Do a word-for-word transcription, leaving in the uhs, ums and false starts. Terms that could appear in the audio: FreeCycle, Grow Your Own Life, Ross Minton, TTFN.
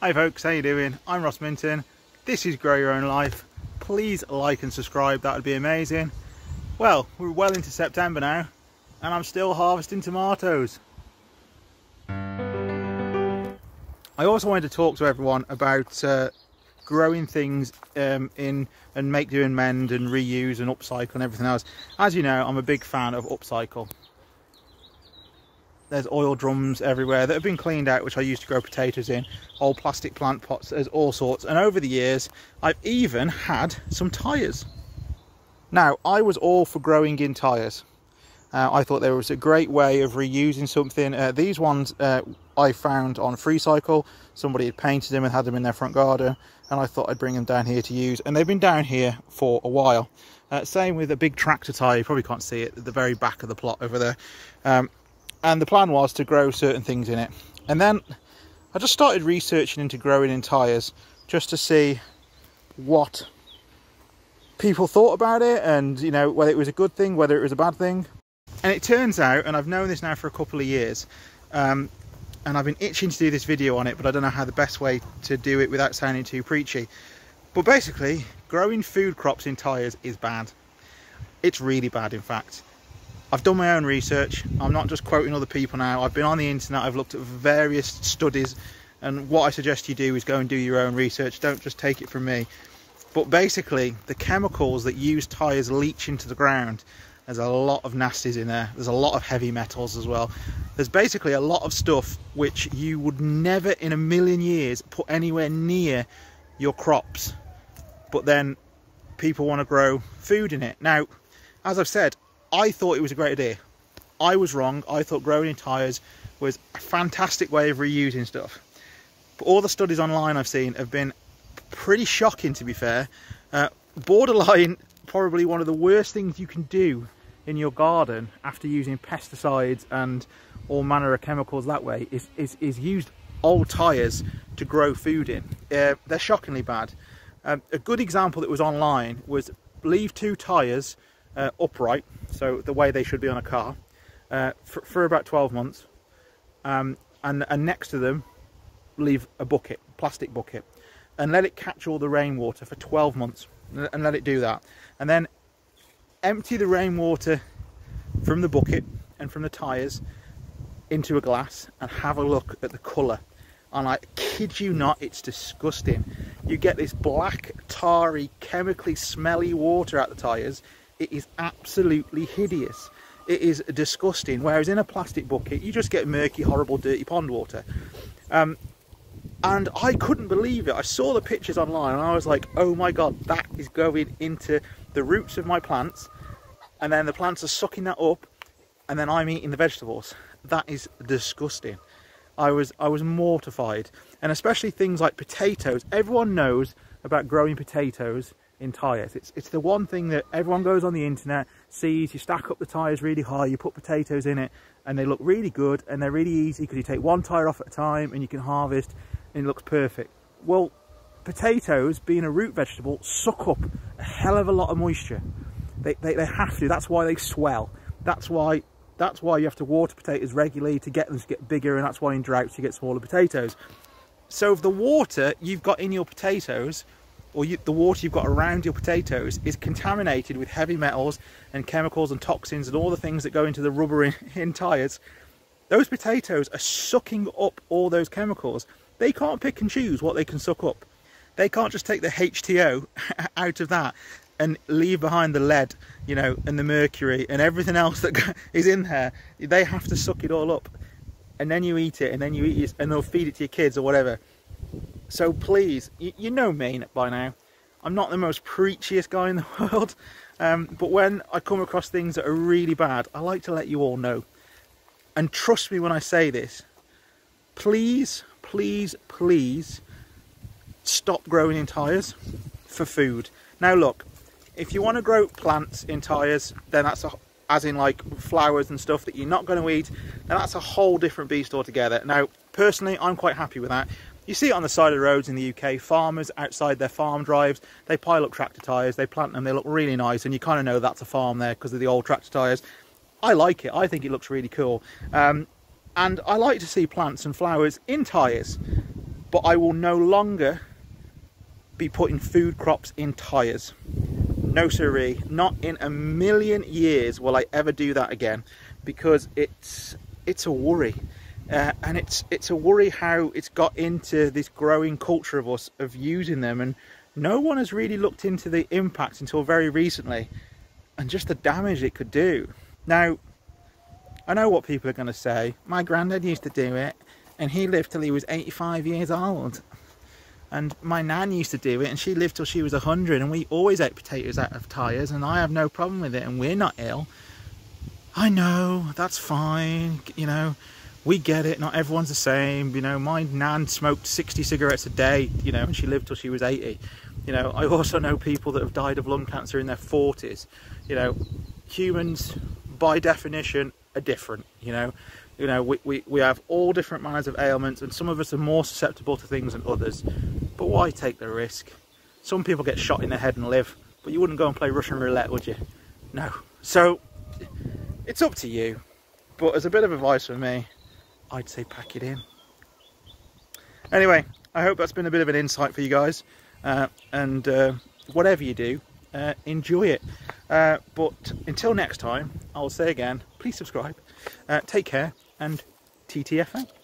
Hi folks, how you doing? I'm Ross Minton. This is Grow Your Own Life. Please like and subscribe, that would be amazing. Well, we're well into September now and I'm still harvesting tomatoes. I also wanted to talk to everyone about uh, growing things um, in and make, do and mend and reuse and upcycle and everything else. As you know, I'm a big fan of upcycle. There's oil drums everywhere that have been cleaned out, which I used to grow potatoes in, old plastic plant pots, there's all sorts. And over the years, I've even had some tyres. Now, I was all for growing in tyres. Uh, I thought there was a great way of reusing something. Uh, these ones uh, I found on FreeCycle. Somebody had painted them and had them in their front garden, and I thought I'd bring them down here to use. And they've been down here for a while. Uh, same with a big tractor tyre. You probably can't see it at the very back of the plot over there. Um, And the plan was to grow certain things in it. And then I just started researching into growing in tyres just to see what people thought about it, and you know, whether it was a good thing, whether it was a bad thing. And it turns out, and I've known this now for a couple of years, um, and I've been itching to do this video on it, but I don't know how the best way to do it without sounding too preachy. But basically, growing food crops in tyres is bad. It's really bad, in fact. I've done my own research. I'm not just quoting other people now. I've been on the internet, I've looked at various studies, and what I suggest you do is go and do your own research. Don't just take it from me. But basically, the chemicals that used tyres leach into the ground. There's a lot of nasties in there. There's a lot of heavy metals as well. There's basically a lot of stuff which you would never in a million years put anywhere near your crops. But then people want to grow food in it. Now, as I've said, I thought it was a great idea. I was wrong. I thought growing in tyres was a fantastic way of reusing stuff. But all the studies online I've seen have been pretty shocking, to be fair. Uh, borderline, probably one of the worst things you can do in your garden after using pesticides and all manner of chemicals that way is, is, is used old tyres to grow food in. Uh, they're shockingly bad. Um, a good example that was online was leave two tyres Uh, upright, so the way they should be on a car, uh, for, for about twelve months, um, and, and next to them leave a bucket, plastic bucket, and let it catch all the rainwater for twelve months, and let it do that, and then empty the rainwater from the bucket and from the tyres into a glass and have a look at the colour. And I kid you not, it's disgusting. You get this black, tarry, chemically smelly water out the tyres. It is absolutely hideous. It is disgusting. Whereas in a plastic bucket, you just get murky, horrible, dirty pond water. Um, and I couldn't believe it. I saw the pictures online and I was like, oh my God, that is going into the roots of my plants. And then the plants are sucking that up and then I'm eating the vegetables. That is disgusting. I was, I was mortified. And especially things like potatoes. Everyone knows about growing potatoes in tyres. It's, it's the one thing that everyone goes on the internet, sees, you stack up the tyres really high, you put potatoes in it and they look really good and they're really easy because you take one tyre off at a time and you can harvest and it looks perfect. Well, potatoes, being a root vegetable, suck up a hell of a lot of moisture. They, they, they have to. That's why they swell. That's why, that's why you have to water potatoes regularly to get them to get bigger, and that's why in droughts you get smaller potatoes. So if the water you've got in your potatoes, or you, the water you've got around your potatoes, is contaminated with heavy metals and chemicals and toxins and all the things that go into the rubber in, in tyres, those potatoes are sucking up all those chemicals. They can't pick and choose what they can suck up. They can't just take the H T O out of that and leave behind the lead, you know, and the mercury and everything else that is in there. They have to suck it all up, and then you eat it, and then you eat it, and they'll feed it to your kids or whatever. So please, you know me by now, I'm not the most preachiest guy in the world, um, but when I come across things that are really bad, I like to let you all know. And trust me when I say this, please, please, please stop growing in tyres for food. Now look, if you want to grow plants in tyres, then that's a, as in like flowers and stuff that you're not going to eat, then that's a whole different beast altogether. Now, personally, I'm quite happy with that. You see it on the side of the roads in the U K, farmers outside their farm drives, they pile up tractor tyres, they plant them, they look really nice, and you kind of know that's a farm there because of the old tractor tyres. I like it, I think it looks really cool. Um, and I like to see plants and flowers in tyres. but I will no longer be putting food crops in tyres. No siree, not in a million years will I ever do that again, because it's it's a worry, uh, and it's it's a worry how it's got into this growing culture of us of using them, and no one has really looked into the impact until very recently, and just the damage it could do. Now, I know what people are going to say. My granddad used to do it, and he lived till he was eighty-five years old. And my nan used to do it, and she lived till she was a hundred, and we always ate potatoes out of tyres, and I have no problem with it, and we're not ill. I know, that's fine, you know, we get it, not everyone's the same, you know, my nan smoked sixty cigarettes a day, you know, and she lived till she was eighty. You know, I also know people that have died of lung cancer in their forties. You know, humans, by definition, are different, you know. You know, we, we, we have all different manners of ailments, and some of us are more susceptible to things than others. But why take the risk? Some people get shot in the head and live, but you wouldn't go and play Russian roulette, would you? No. So, it's up to you. But as a bit of advice for me, I'd say pack it in. Anyway, I hope that's been a bit of an insight for you guys. Uh, and uh, whatever you do, uh, enjoy it. Uh, but until next time, I'll say again, please subscribe, uh, take care, and T T F N.